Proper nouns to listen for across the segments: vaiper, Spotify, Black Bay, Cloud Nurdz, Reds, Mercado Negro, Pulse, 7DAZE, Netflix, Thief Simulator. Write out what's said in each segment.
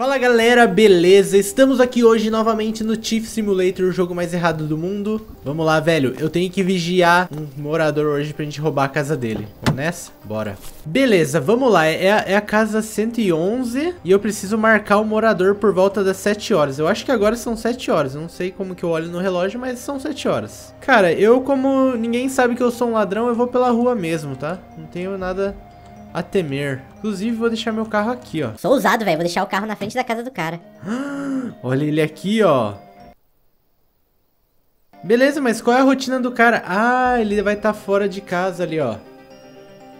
Fala galera, beleza? Estamos aqui hoje novamente no Thief Simulator, o jogo mais errado do mundo. Vamos lá, velho. Eu tenho que vigiar um morador hoje pra gente roubar a casa dele. Vamos nessa? Bora. Beleza, vamos lá. É a casa 111 e eu preciso marcar o morador por volta das 7 horas. Eu acho que agora são 7 horas. Não sei como que eu olho no relógio, mas são 7 horas. Cara, eu como ninguém sabe que eu sou um ladrão, eu vou pela rua mesmo, tá? Não tenho nada a temer. Inclusive, vou deixar meu carro aqui, ó. Sou ousado, velho. Vou deixar o carro na frente da casa do cara. Olha ele aqui, ó. Beleza, mas qual é a rotina do cara? Ah, ele vai estar fora de casa ali, ó.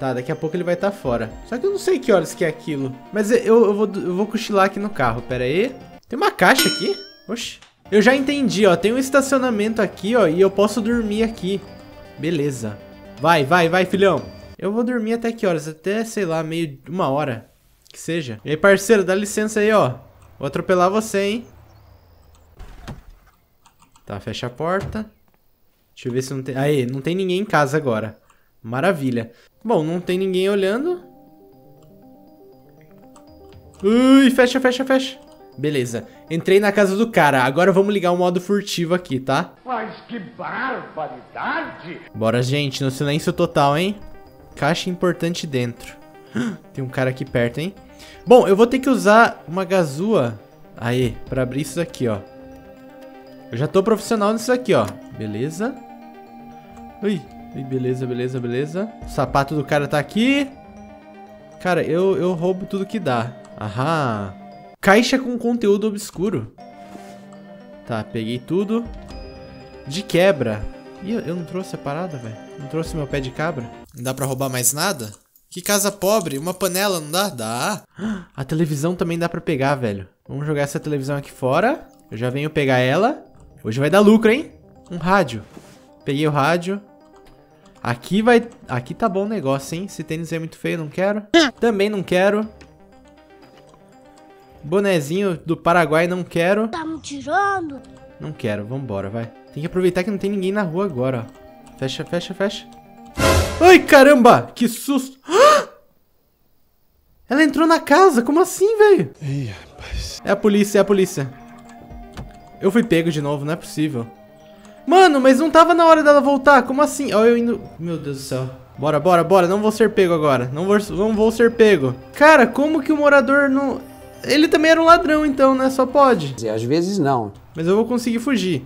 Tá, daqui a pouco ele vai estar fora. Só que eu não sei que horas que é aquilo. Mas eu vou cochilar aqui no carro. Pera aí. Tem uma caixa aqui? Oxi. Eu já entendi, ó. Tem um estacionamento aqui, ó. E eu posso dormir aqui. Beleza. Vai, vai, vai, filhão. Eu vou dormir até que horas? Até, sei lá, meio uma hora. Que seja. E aí, parceiro, dá licença aí, ó. Vou atropelar você, hein? Tá, fecha a porta. Deixa eu ver se não tem... Aí, não tem ninguém em casa agora. Maravilha. Bom, não tem ninguém olhando. Ui, fecha, fecha, fecha. Beleza. Entrei na casa do cara. Agora vamos ligar o modo furtivo aqui, tá? Mas que barbaridade! Bora, gente. No silêncio total, hein? Caixa importante dentro. Tem um cara aqui perto, hein? Bom, eu vou ter que usar uma gazua. Aí, pra abrir isso aqui, ó. Eu já tô profissional nisso aqui, ó. Beleza. Ui, beleza, beleza, beleza. O sapato do cara tá aqui. Cara, eu roubo tudo que dá. Aham. Caixa com conteúdo obscuro. Tá, peguei tudo. De quebra. Ih, eu não trouxe a parada, velho. Não trouxe meu pé de cabra. Não dá pra roubar mais nada? Que casa pobre, uma panela, não dá? Dá. A televisão também dá pra pegar, velho. Vamos jogar essa televisão aqui fora. Eu já venho pegar ela. Hoje vai dar lucro, hein? Um rádio. Peguei o rádio. Aqui vai... Aqui tá bom o negócio, hein? Esse tênis é muito feio, não quero. Também não quero. Bonezinho do Paraguai, não quero. Tá me tirando? Não quero, vambora, vai. Tem que aproveitar que não tem ninguém na rua agora, ó. Fecha, fecha, fecha. Ai, caramba! Que susto! Ah! Ela entrou na casa? Como assim, velho? Ih, rapaz. É a polícia, é a polícia. Eu fui pego de novo, não é possível. Mano, mas não tava na hora dela voltar. Como assim? Ó, eu indo... Meu Deus do céu. Bora, bora, bora. Não vou ser pego agora. Não vou ser pego. Cara, como que o morador não... Ele também era um ladrão, então, né? Só pode. Às vezes não. Mas eu vou conseguir fugir.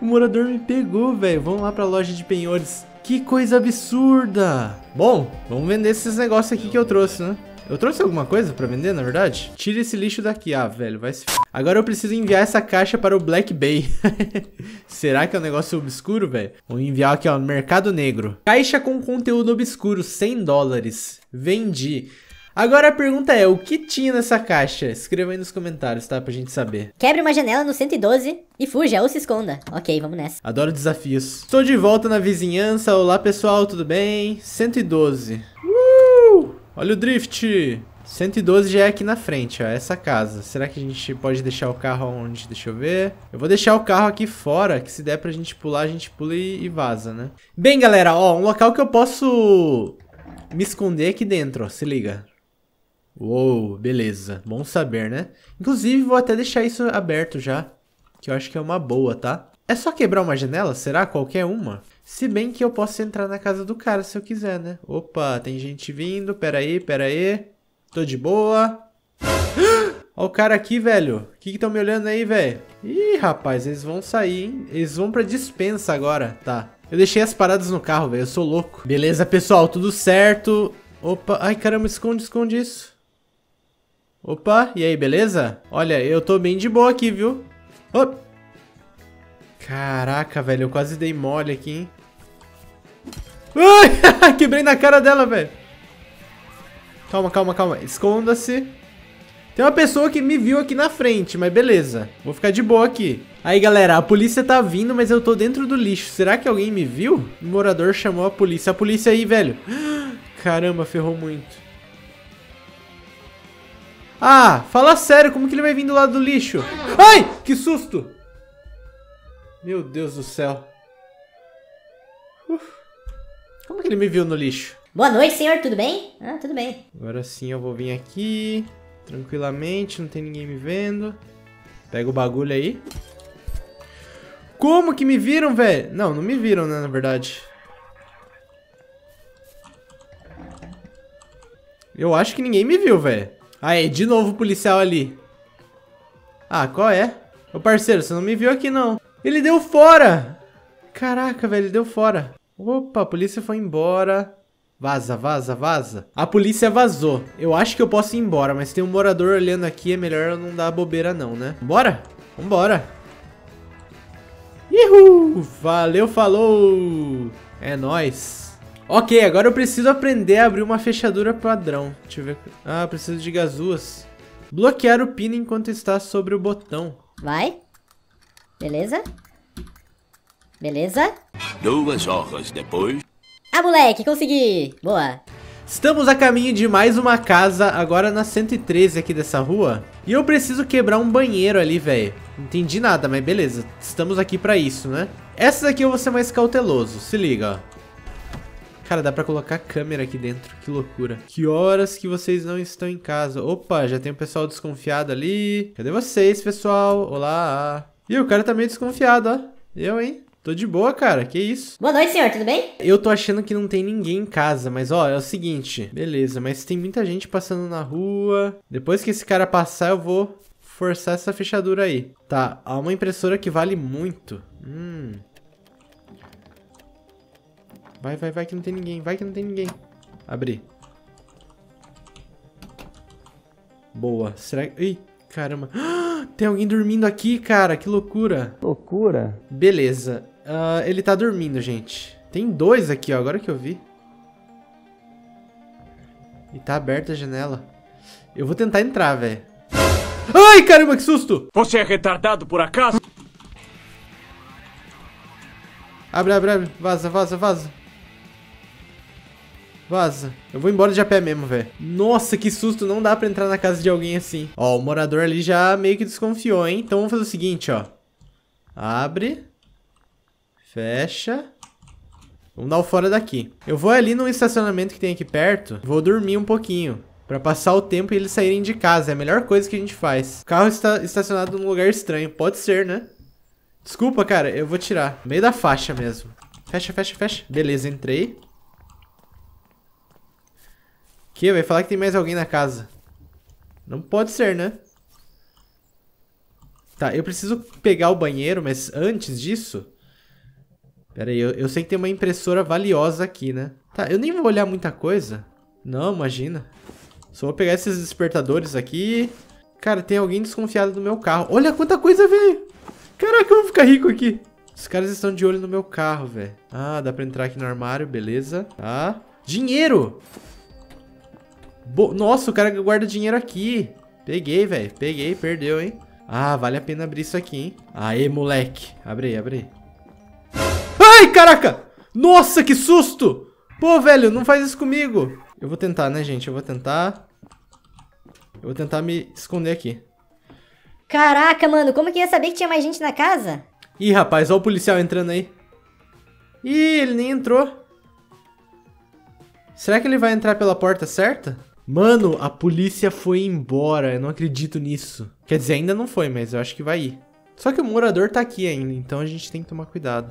O morador me pegou, velho. Vamos lá pra loja de penhores. Que coisa absurda. Bom, vamos vender esses negócios aqui que eu trouxe, né? Eu trouxe alguma coisa pra vender, na verdade? Tira esse lixo daqui. Ah, velho, vai se... Agora eu preciso enviar essa caixa para o Black Bay. Será que é um negócio obscuro, velho? Vou enviar aqui, ó, no Mercado Negro. Caixa com conteúdo obscuro, 100 dólares. Vendi. Agora a pergunta é, o que tinha nessa caixa? Escreva aí nos comentários, tá? Pra gente saber. Quebre uma janela no 112 e fuja ou se esconda. Ok, vamos nessa. Adoro desafios. Estou de volta na vizinhança. Olá, pessoal, tudo bem? 112. Olha o drift. 112 já é aqui na frente, ó. Essa casa. Será que a gente pode deixar o carro onde? Deixa eu ver. Eu vou deixar o carro aqui fora, que se der pra gente pular, a gente pula e vaza, né? Bem, galera, ó. Um local que eu posso me esconder aqui dentro, ó. Se liga. Uou, beleza. Bom saber, né? Inclusive, vou até deixar isso aberto já, que eu acho que é uma boa, tá? É só quebrar uma janela? Será? Qualquer uma? Se bem que eu posso entrar na casa do cara se eu quiser, né? Opa, tem gente vindo. Pera aí, pera aí. Tô de boa. Ó o cara aqui, velho. Que tão me olhando aí, velho? Ih, rapaz, eles vão sair, hein? Eles vão pra dispensa agora. Tá. Eu deixei as paradas no carro, velho. Eu sou louco. Beleza, pessoal. Tudo certo. Opa. Ai, caramba. Esconde, esconde isso. Opa, e aí, beleza? Olha, eu tô bem de boa aqui, viu? Op. Caraca, velho, eu quase dei mole aqui, hein? Ai, quebrei na cara dela, velho. Calma, calma, calma. Esconda-se. Tem uma pessoa que me viu aqui na frente, mas beleza. Vou ficar de boa aqui. Aí, galera, a polícia tá vindo, mas eu tô dentro do lixo. Será que alguém me viu? O morador chamou a polícia. A polícia aí, velho. Caramba, ferrou muito. Ah, fala sério, como que ele vai vir do lado do lixo? Ai, que susto! Meu Deus do céu. Uf. Como que ele me viu no lixo? Boa noite, senhor, tudo bem? Ah, tudo bem. Agora sim eu vou vir aqui. Tranquilamente, não tem ninguém me vendo. Pega o bagulho aí. Como que me viram, velho? Não, não me viram, né, na verdade. Eu acho que ninguém me viu, velho. Aí, de novo o policial ali. Ah, qual é? Ô, parceiro, você não me viu aqui, não. Ele deu fora! Caraca, velho, ele deu fora. Opa, a polícia foi embora. Vaza, vaza, vaza. A polícia vazou. Eu acho que eu posso ir embora, mas tem um morador olhando aqui. É melhor eu não dar bobeira, não, né? Bora? Vambora. Ihu! Valeu, falou! É nóis. Ok, agora eu preciso aprender a abrir uma fechadura padrão. Deixa eu ver... Ah, preciso de gazuas. Bloquear o pino enquanto está sobre o botão. Vai. Beleza. Beleza. 2 horas depois... Ah, moleque, consegui! Boa. Estamos a caminho de mais uma casa, agora na 113 aqui dessa rua. E eu preciso quebrar um banheiro ali, velho. Não entendi nada, mas beleza. Estamos aqui pra isso, né? Essa daqui eu vou ser mais cauteloso. Se liga, ó. Cara, dá pra colocar câmera aqui dentro. Que loucura. Que horas que vocês não estão em casa? Opa, já tem o pessoal desconfiado ali. Cadê vocês, pessoal? Olá. Ih, o cara tá meio desconfiado, ó. Eu, hein? Tô de boa, cara. Que isso? Boa noite, senhor. Tudo bem? Eu tô achando que não tem ninguém em casa, mas, ó, é o seguinte. Beleza, mas tem muita gente passando na rua. Depois que esse cara passar, eu vou forçar essa fechadura aí. Tá, há uma impressora que vale muito. Vai, vai, vai que não tem ninguém, vai que não tem ninguém. Abri. Boa, será que... Ih, caramba. Ah, tem alguém dormindo aqui, cara, que loucura. Loucura? Beleza, ele tá dormindo, gente. Tem 2 aqui, ó, agora que eu vi. E tá aberta a janela. Eu vou tentar entrar, velho. Ai, caramba, que susto! Você é retardado por acaso? Abre, abre, abre, vaza, vaza, vaza. Vaza. Eu vou embora de a pé mesmo, velho. Nossa, que susto. Não dá pra entrar na casa de alguém assim. Ó, o morador ali já meio que desconfiou, hein? Então vamos fazer o seguinte, ó. Abre. Fecha. Vamos dar o fora daqui. Eu vou ali no estacionamento que tem aqui perto. Vou dormir um pouquinho. Pra passar o tempo e eles saírem de casa. É a melhor coisa que a gente faz. O carro está estacionado num lugar estranho. Pode ser, né? Desculpa, cara. Eu vou tirar. No meio da faixa mesmo. Fecha, fecha, fecha. Beleza, entrei. Que vai falar que tem mais alguém na casa. Não pode ser, né? Tá, eu preciso pegar o banheiro, mas antes disso... Pera aí, eu sei que tem uma impressora valiosa aqui, né? Tá, eu nem vou olhar muita coisa. Não, imagina. Só vou pegar esses despertadores aqui. Cara, tem alguém desconfiado do meu carro. Olha quanta coisa veio! Caraca, eu vou ficar rico aqui. Os caras estão de olho no meu carro, velho. Ah, dá pra entrar aqui no armário, beleza. Tá. Dinheiro! Nossa, o cara guarda dinheiro aqui. Peguei, velho. Peguei, perdeu, hein. Ah, vale a pena abrir isso aqui, hein. Aê, moleque. Abre aí, abre aí. Ai, caraca! Nossa, que susto! Pô, velho, não faz isso comigo. Eu vou tentar, né, gente? Eu vou tentar. Eu vou tentar me esconder aqui. Caraca, mano, como que ia saber que tinha mais gente na casa? Ih, rapaz, olha o policial entrando aí. Ih, ele nem entrou. Será que ele vai entrar pela porta certa? Mano, a polícia foi embora, eu não acredito nisso. Quer dizer, ainda não foi, mas eu acho que vai ir. Só que o morador tá aqui ainda, então a gente tem que tomar cuidado.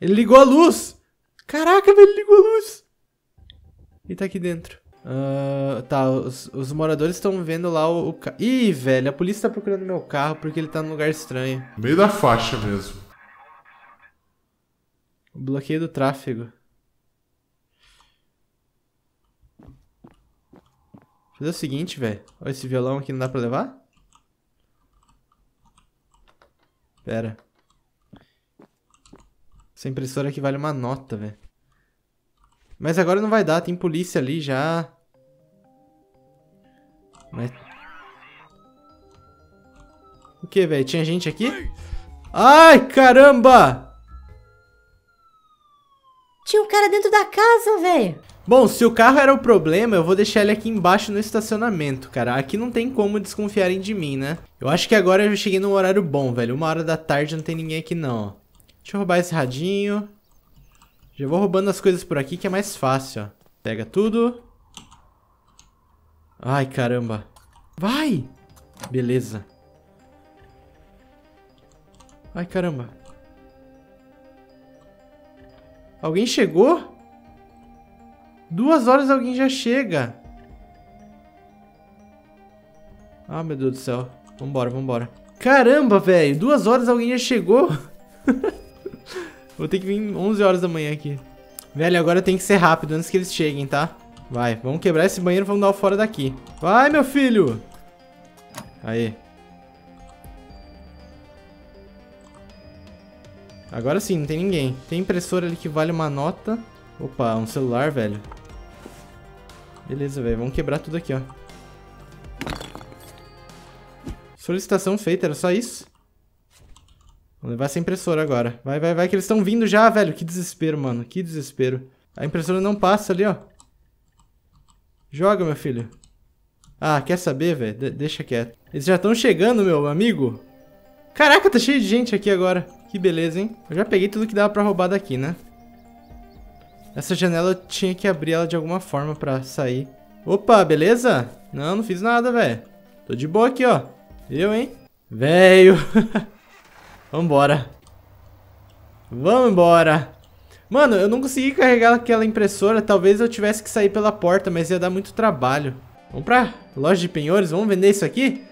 Ele ligou a luz! Caraca, velho, ele ligou a luz! E tá aqui dentro. Tá, os moradores estão vendo lá o carro. Ih, velho, a polícia tá procurando meu carro porque ele tá num lugar estranho. Meio da faixa mesmo. O bloqueio do tráfego. Vou fazer o seguinte, velho. Olha esse violão aqui, não dá pra levar? Pera. Essa impressora aqui vale uma nota, velho. Mas agora não vai dar, tem polícia ali já. Mas... O que, velho? Tinha gente aqui? Ai, caramba! Tinha um cara dentro da casa, velho. Bom, se o carro era o problema, eu vou deixar ele aqui embaixo no estacionamento, cara. Aqui não tem como desconfiarem de mim, né? Eu acho que agora eu cheguei num horário bom, velho. 1h da tarde não tem ninguém aqui, não. Deixa eu roubar esse radinho. Já vou roubando as coisas por aqui que é mais fácil, ó. Pega tudo. Ai, caramba. Vai! Beleza. Ai, caramba. Alguém chegou? 2 horas alguém já chega. Ah, meu Deus do céu. Vambora, vambora. Caramba, velho. 2 horas alguém já chegou. Vou ter que vir 11 horas da manhã aqui. Velho, agora tem que ser rápido antes que eles cheguem, tá? Vai, vamos quebrar esse banheiro e vamos dar o fora daqui. Vai, meu filho. Aí. Agora sim, não tem ninguém. Tem impressora ali que vale uma nota. Opa, um celular, velho. Beleza, velho. Vamos quebrar tudo aqui, ó. Solicitação feita, era só isso? Vamos levar essa impressora agora. Vai, vai, vai, que eles estão vindo já, velho. Que desespero, mano. Que desespero. A impressora não passa ali, ó. Joga, meu filho. Ah, quer saber, velho? Deixa quieto. Eles já estão chegando, meu amigo. Caraca, tá cheio de gente aqui agora. Que beleza, hein? Eu já peguei tudo que dava pra roubar daqui, né? Essa janela eu tinha que abrir ela de alguma forma pra sair. Opa, beleza? Não, não fiz nada, velho. Tô de boa aqui, ó. Eu, hein? Velho. Vambora. Vamos embora. Mano, eu não consegui carregar aquela impressora. Talvez eu tivesse que sair pela porta, mas ia dar muito trabalho. Vamos pra loja de penhores? Vamos vender isso aqui?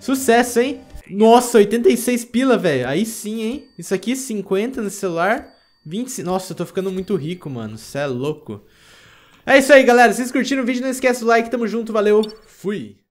Sucesso, hein? Nossa, 86 pila, velho. Aí sim, hein? Isso aqui, 50 no celular. 25. Nossa, eu tô ficando muito rico, mano. Cê é louco. É isso aí, galera. Se vocês curtiram o vídeo, não esquece o like. Tamo junto, valeu. Fui.